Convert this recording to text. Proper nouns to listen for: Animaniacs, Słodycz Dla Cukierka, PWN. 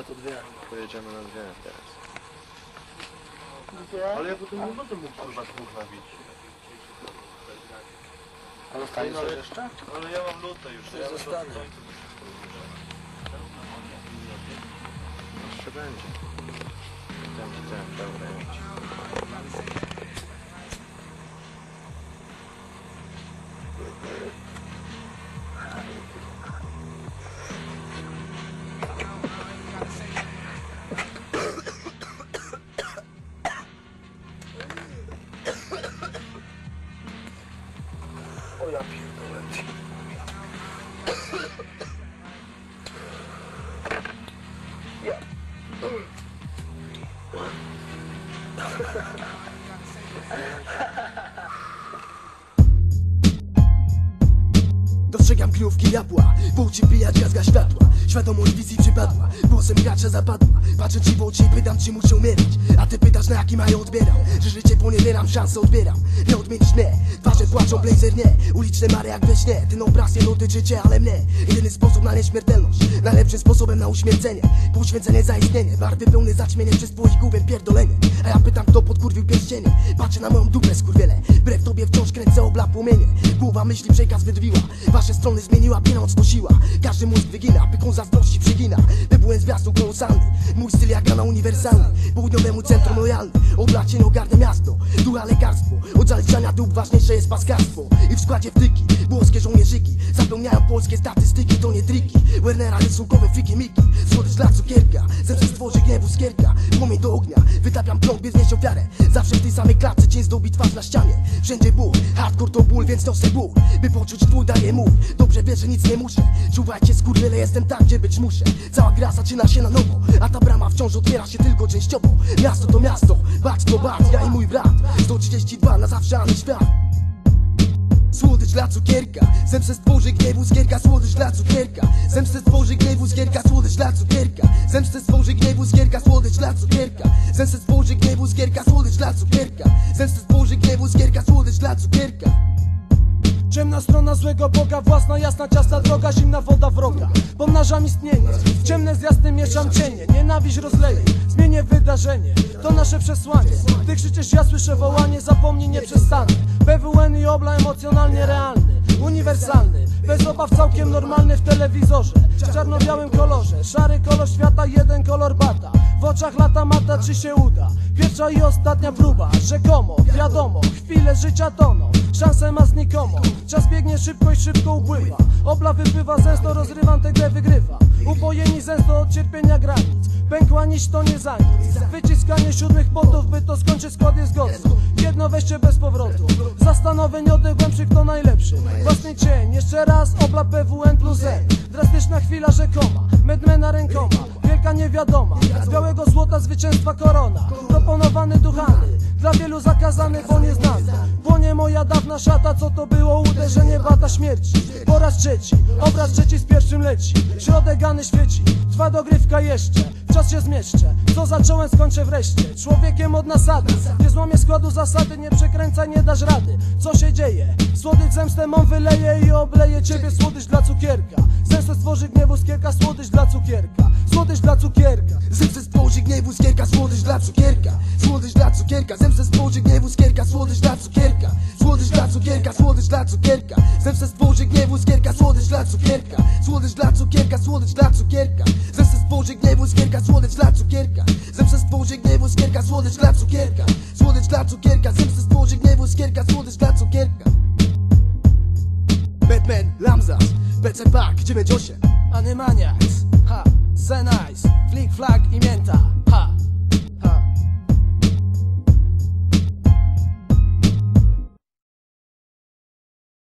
ale to dwie. Pojedziemy na dwie teraz. Ale ja potem nie będę mógł kurwa nabić. Ale stanie coś jeszcze? Ale ja mam lutę już. To ja zostanę. Jeszcze będzie. Dobra, o ja pierdolę. Ja. Dostrzegam kryjówki diabła, włóczy pijać jazga światła. Świadomość wizji przypadła, głosem gracza zapadła. Patrzę ci w oczy i pytam, czy muszę umierać. A ty pytasz, na jakim ja odbieram. Że życie poniewieram, szansę odbieram. Nie odmienić, nie, twarze płaczą, blazer, nie. Uliczne mary jak we śnie, ten obraz nie dotyczy cię, ale mnie. Jedyny sposób na nieśmiertelność, najlepszym sposobem na uśmiercenie. Poświęcenie za istnienie, barwy pełne zaćmienie. Przez twoich główem pierdolenie. A ja pytam, kto podkurwił pierścienie. Patrzę na moją dupę, skurwiele. Brew tobie wciąż kręcę obla płomienie. Głowa myśli przekaz wydwiła, wasze strony zmieniła, pieniądz nosiła. Każdy mózg wygina, pyką zazdrości przygina. Wybułem zwiastun kolosalny, mój styl jak rana uniwersalny. Południowemu centrum lojalny, oblacie nie ogarnę miasto. Dura lekarstwo, od zaleczania dób ważniejsze jest paskarstwo. I w składzie wtyki, włoskie żołnierzyki zapełniają polskie statystyki, to nie triki Wernera, rysunkowe fiki miki. Słodycz dla cukierka, zemsty stworzy gniewu skierka. Płomień do ognia, wytapiam pląk, by znieść ofiarę. Zawsze w tej samej klatce, cień zdobi twarz na ścianie. Wszędzie ból, hardcore to ból, więc noszę ból. By poczuć twój daje mój, dobrze wiesz, że nic nie muszę. Czuwajcie skurwiele, jestem tam, gdzie być muszę. Cała gra zaczyna się na nowo, a ta brama wciąż otwiera się tylko częściowo. Miasto to miasto, bacz to bacz, ja i mój brat. 132 na zawsze, a nie świat. Słodycz dla cukierka, zemstę stworzy gniewu skierka. Słodycz dla cukierka, zemstę stworzy gniewu skierka. Słodycz dla cukierka, zemstę stworzy gniewu skierka. Słodycz dla cukierka, zemstę stworzy gniewu skierka. Słodycz dla cukierka, zemstę stworzy gniewu skierka. Słodycz dla cukierka. Ciemna strona złego Boga, własna jasna ciasna droga, zimna woda wroga. Pomnażam istnienie, w ciemne z jasnym mieszam cienie. Nienawiść rozleję, zmienię wydarzenie, to nasze przesłanie. Ty krzyczysz, ja słyszę wołanie, zapomnij nie przestanę. PWN i obla emocjonalnie realny, uniwersalny, bez obaw całkiem normalny w telewizorze. W czarno-białym kolorze, szary kolor świata, jeden kolor bata. W oczach lata mata, czy się uda? Pierwsza i ostatnia próba, rzekomo, wiadomo, chwilę życia toną. Szansę ma znikomo, czas biegnie szybko i szybko upływa. Obla wypływa zęsto, rozrywam tę grę, wygrywa. Upojeni zęsto od cierpienia granic, pękła nić to nie za nic. Wyciskanie 7 potów, by to skończyć skład jest gotów. Jedno wejście bez powrotu, zastanowień odegłębszych to najlepszy. Własny cień, jeszcze raz, obla PWN plus N. Drastyczna chwila rzekoma, medmena rękoma, wielka niewiadoma. Z białego złota zwycięstwa korona, proponowany duchany, dla wielu zakazany, bo nieznany. Płonie moja dawna szata, co to było uderzenie, bata śmierci. Po raz trzeci, obraz trzeci z pierwszym leci. Środek gany świeci, trwa dogrywka jeszcze, w czas się zmieszczę. Co zacząłem, skończę wreszcie, człowiekiem od nasady. Nie złamię składu zasady, nie przekręcaj, nie dasz rady. Co się dzieje? Słodycz zemstę mą wyleje i obleje ciebie. Słodycz dla cukierka, zemstę stworzy gniewu skierka. Słodycz dla cukierka, słodycz dla cukierka. Zemstę stworzy gniewu skierka. Słodycz dla cukierka, słodycz dla cukierka. Zemstę stworzy gniewu skierka. Słodycz dla cukierka, słodycz dla cukierka. Słodycz dla cukierka, zemstę stworzy gniewu skierka. Słodycz dla cukierka, słodycz dla cukierka. Słodycz dla cukierka, zemstę stworzy gniewu skierka. Słodycz dla cukierka, zemstę stworzy gniewu skierka. Słodycz dla cukierka, słodycz dla cukierka. Zemstę stworzy gniewu skierka. Słodycz dla cukierka. Batman, Lamzas, BC Park, 98 Animaniacs, ha, Zenice, Flick Flag i Mięta.